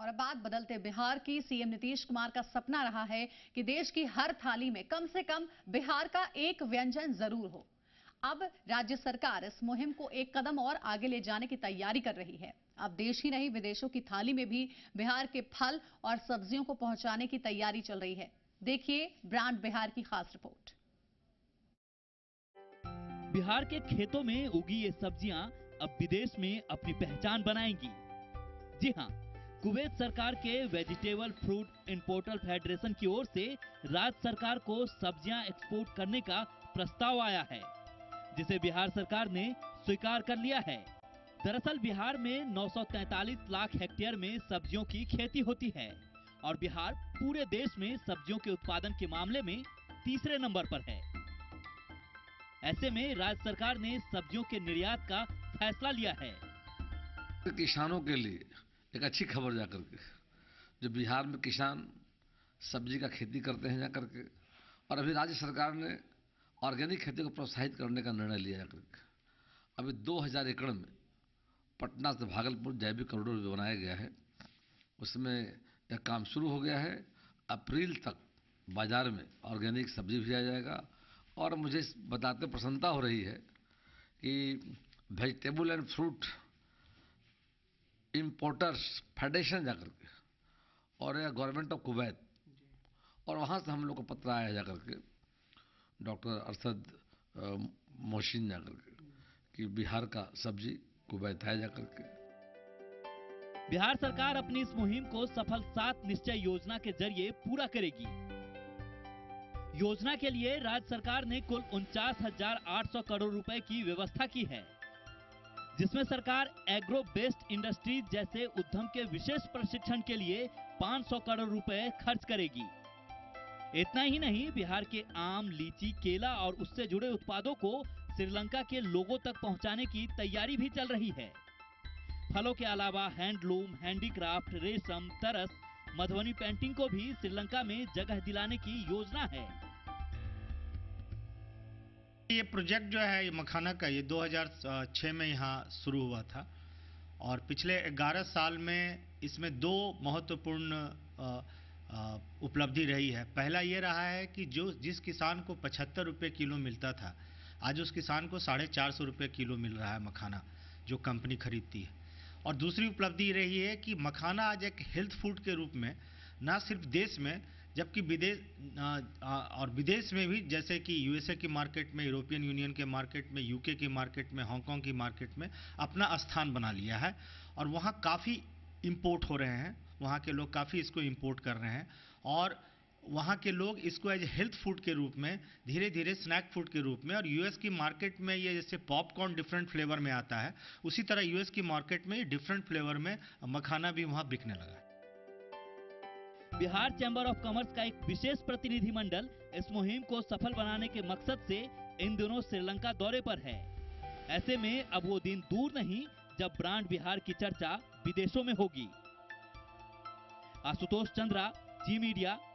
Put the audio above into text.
और अब बात बदलते बिहार की। सीएम नीतीश कुमार का सपना रहा है कि देश की हर थाली में कम से कम बिहार का एक व्यंजन जरूर हो। अब राज्य सरकार इस मुहिम को एक कदम और आगे ले जाने की तैयारी कर रही है। अब देश ही नहीं विदेशों की थाली में भी बिहार के फल और सब्जियों को पहुंचाने की तैयारी चल रही है। देखिए ब्रांड बिहार की खास रिपोर्ट। बिहार के खेतों में उगी ये सब्जियां अब विदेश में अपनी पहचान बनाएंगी। जी हाँ, कुवैत सरकार के वेजिटेबल फ्रूट इंपोर्टर फेडरेशन की ओर से राज्य सरकार को सब्जियां एक्सपोर्ट करने का प्रस्ताव आया है, जिसे बिहार सरकार ने स्वीकार कर लिया है। दरअसल बिहार में 943 लाख हेक्टेयर में सब्जियों की खेती होती है और बिहार पूरे देश में सब्जियों के उत्पादन के मामले में तीसरे नंबर पर है। ऐसे में राज्य सरकार ने सब्जियों के निर्यात का फैसला लिया है। किसानों के लिए एक अच्छी खबर जा करके जो बिहार में किसान सब्जी का खेती करते हैं जा करके, और अभी राज्य सरकार ने ऑर्गेनिक खेती को प्रोत्साहित करने का निर्णय लिया जा करके। अभी 2000 एकड़ में पटना से भागलपुर जैविक कॉरिडोर जो बनाया गया है, उसमें यह काम शुरू हो गया है। अप्रैल तक बाज़ार में ऑर्गेनिक सब्जी भी आ जाएगा। और मुझे बताते प्रसन्नता हो रही है कि vegetable and fruit importers federation जाकर के और यह गवर्नमेंट ऑफ कुवैत और वहाँ से हम लोग को पत्र आया जाकर के डॉक्टर अरशद मोशीन जाकर के कि बिहार का सब्जी कुवैत है जाकर के। बिहार सरकार अपनी इस मुहिम को सफल 7 निश्चय योजना के जरिए पूरा करेगी। योजना के लिए राज्य सरकार ने कुल 49,800 करोड़ रुपए की व्यवस्था की है, जिसमें सरकार एग्रो बेस्ड इंडस्ट्रीज जैसे उद्यम के विशेष प्रशिक्षण के लिए 500 करोड़ रुपए खर्च करेगी। इतना ही नहीं, बिहार के आम, लीची, केला और उससे जुड़े उत्पादों को श्रीलंका के लोगों तक पहुंचाने की तैयारी भी चल रही है। फलों के अलावा हैंडलूम, हैंडीक्राफ्ट, रेशम, तरस, मधुबनी पेंटिंग को भी श्रीलंका में जगह दिलाने की योजना है। ये प्रोजेक्ट जो है ये मखाना का, ये 2006 में यहाँ शुरू हुआ था और पिछले 11 साल में इसमें 2 महत्वपूर्ण उपलब्धि रही है। पहला ये रहा है कि जिस किसान को 75 रुपये किलो मिलता था, आज उस किसान को 450 रुपये किलो मिल रहा है मखाना जो कंपनी खरीदती है। और दूसरी उपलब्धि रही है कि मखाना आज एक हेल्थ फूड के रूप में ना सिर्फ देश में जबकि विदेश में भी, जैसे कि USA की मार्केट में, यूरोपियन यूनियन के मार्केट में, UK की मार्केट में, हांगकॉन्ग की मार्केट में अपना स्थान बना लिया है। और वहाँ काफ़ी इंपोर्ट हो रहे हैं, वहाँ के लोग काफ़ी इसको इंपोर्ट कर रहे हैं और वहाँ के लोग इसको एज हेल्थ फूड के रूप में, धीरे धीरे स्नैक फूड के रूप में, और US की मार्केट में ये जैसे पॉपकॉर्न डिफरेंट फ्लेवर में आता है, उसी तरह US की मार्केट में डिफरेंट फ्लेवर में मखाना भी वहाँ बिकने लगा है। बिहार चैंबर ऑफ कॉमर्स का एक विशेष प्रतिनिधिमंडल इस मुहिम को सफल बनाने के मकसद से इन दिनों श्रीलंका दौरे पर है। ऐसे में अब वो दिन दूर नहीं जब ब्रांड बिहार की चर्चा विदेशों में होगी। आशुतोष चंद्रा, जी मीडिया,